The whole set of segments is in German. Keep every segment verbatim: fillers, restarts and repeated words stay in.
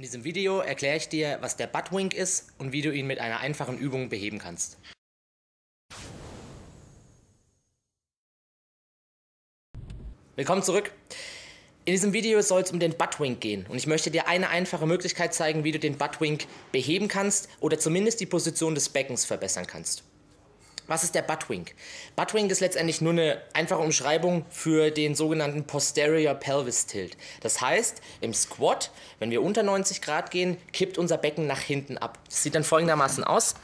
In diesem Video erkläre ich dir, was der Butt-Wink ist und wie du ihn mit einer einfachen Übung beheben kannst. Willkommen zurück! In diesem Video soll es um den Butt-Wink gehen und ich möchte dir eine einfache Möglichkeit zeigen, wie du den Butt-Wink beheben kannst oder zumindest die Position des Beckens verbessern kannst. Was ist der Butt-Wink? Butt-Wink ist letztendlich nur eine einfache Umschreibung für den sogenannten Posterior Pelvis Tilt. Das heißt, im Squat, wenn wir unter neunzig Grad gehen, kippt unser Becken nach hinten ab. Das sieht dann folgendermaßen aus.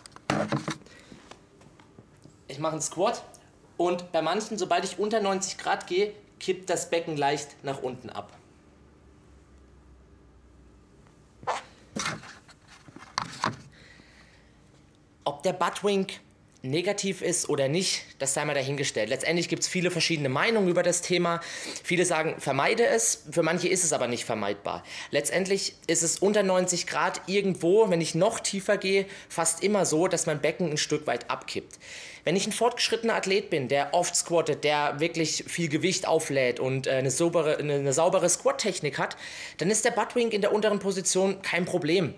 Ich mache einen Squat und bei manchen, sobald ich unter neunzig Grad gehe, kippt das Becken leicht nach unten ab. Ob der Butt-Wink negativ ist oder nicht, das sei mal dahingestellt. Letztendlich gibt es viele verschiedene Meinungen über das Thema. Viele sagen, vermeide es, für manche ist es aber nicht vermeidbar. Letztendlich ist es unter neunzig Grad irgendwo, wenn ich noch tiefer gehe, fast immer so, dass mein Becken ein Stück weit abkippt. Wenn ich ein fortgeschrittener Athlet bin, der oft squattet, der wirklich viel Gewicht auflädt und eine saubere, eine saubere Squat-Technik hat, dann ist der Butt-Wink in der unteren Position kein Problem.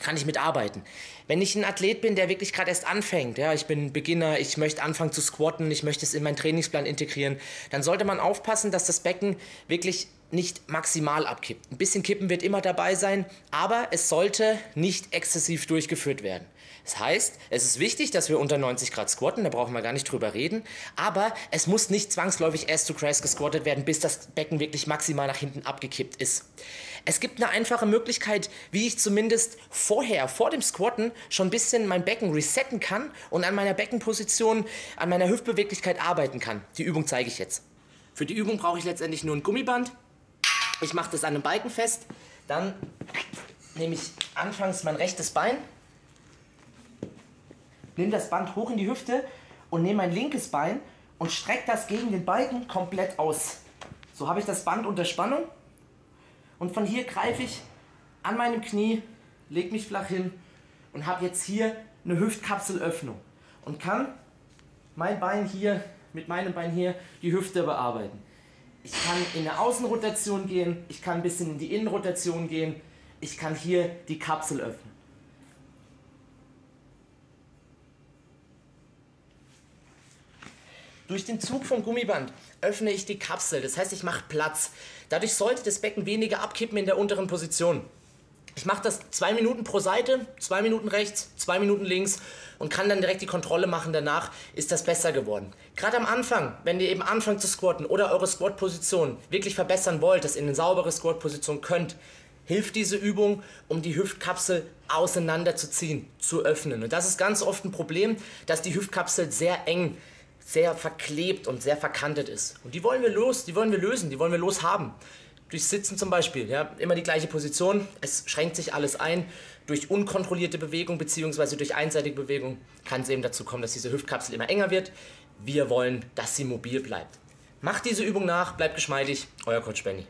Kann ich mitarbeiten. Wenn ich ein Athlet bin, der wirklich gerade erst anfängt, ja, ich bin Beginner, ich möchte anfangen zu squatten, ich möchte es in meinen Trainingsplan integrieren, dann sollte man aufpassen, dass das Becken wirklich nicht maximal abkippt. Ein bisschen Kippen wird immer dabei sein, aber es sollte nicht exzessiv durchgeführt werden. Das heißt, es ist wichtig, dass wir unter neunzig Grad squatten, da brauchen wir gar nicht drüber reden, aber es muss nicht zwangsläufig erst zu Crash gesquattet werden, bis das Becken wirklich maximal nach hinten abgekippt ist. Es gibt eine einfache Möglichkeit, wie ich zumindest vorher, vor dem Squatten, schon ein bisschen mein Becken resetten kann und an meiner Beckenposition, an meiner Hüftbeweglichkeit arbeiten kann. Die Übung zeige ich jetzt. Für die Übung brauche ich letztendlich nur ein Gummiband. Ich mache das an einem Balken fest, dann nehme ich anfangs mein rechtes Bein, nehme das Band hoch in die Hüfte und nehme mein linkes Bein und strecke das gegen den Balken komplett aus. So habe ich das Band unter Spannung und von hier greife ich an meinem Knie, lege mich flach hin und habe jetzt hier eine Hüftkapselöffnung und kann mein Bein hier, mit meinem Bein hier, die Hüfte bearbeiten. Ich kann in eine Außenrotation gehen, ich kann ein bisschen in die Innenrotation gehen, ich kann hier die Kapsel öffnen. Durch den Zug vom Gummiband öffne ich die Kapsel, das heißt, ich mache Platz. Dadurch sollte das Becken weniger abkippen in der unteren Position. Ich mache das zwei Minuten pro Seite, zwei Minuten rechts, zwei Minuten links und kann dann direkt die Kontrolle machen. Danach ist das besser geworden. Gerade am Anfang, wenn ihr eben anfangt zu squatten oder eure Squat-Position wirklich verbessern wollt, dass ihr eine saubere Squat-Position könnt, hilft diese Übung, um die Hüftkapsel auseinanderzuziehen, zu öffnen. Und das ist ganz oft ein Problem, dass die Hüftkapsel sehr eng, sehr verklebt und sehr verkantet ist. Und die wollen wir los, die wollen wir lösen, die wollen wir loshaben. Durch Sitzen zum Beispiel, ja, immer die gleiche Position, es schränkt sich alles ein. Durch unkontrollierte Bewegung bzw. durch einseitige Bewegung kann es eben dazu kommen, dass diese Hüftkapsel immer enger wird. Wir wollen, dass sie mobil bleibt. Macht diese Übung nach, bleibt geschmeidig, euer Coach Benni.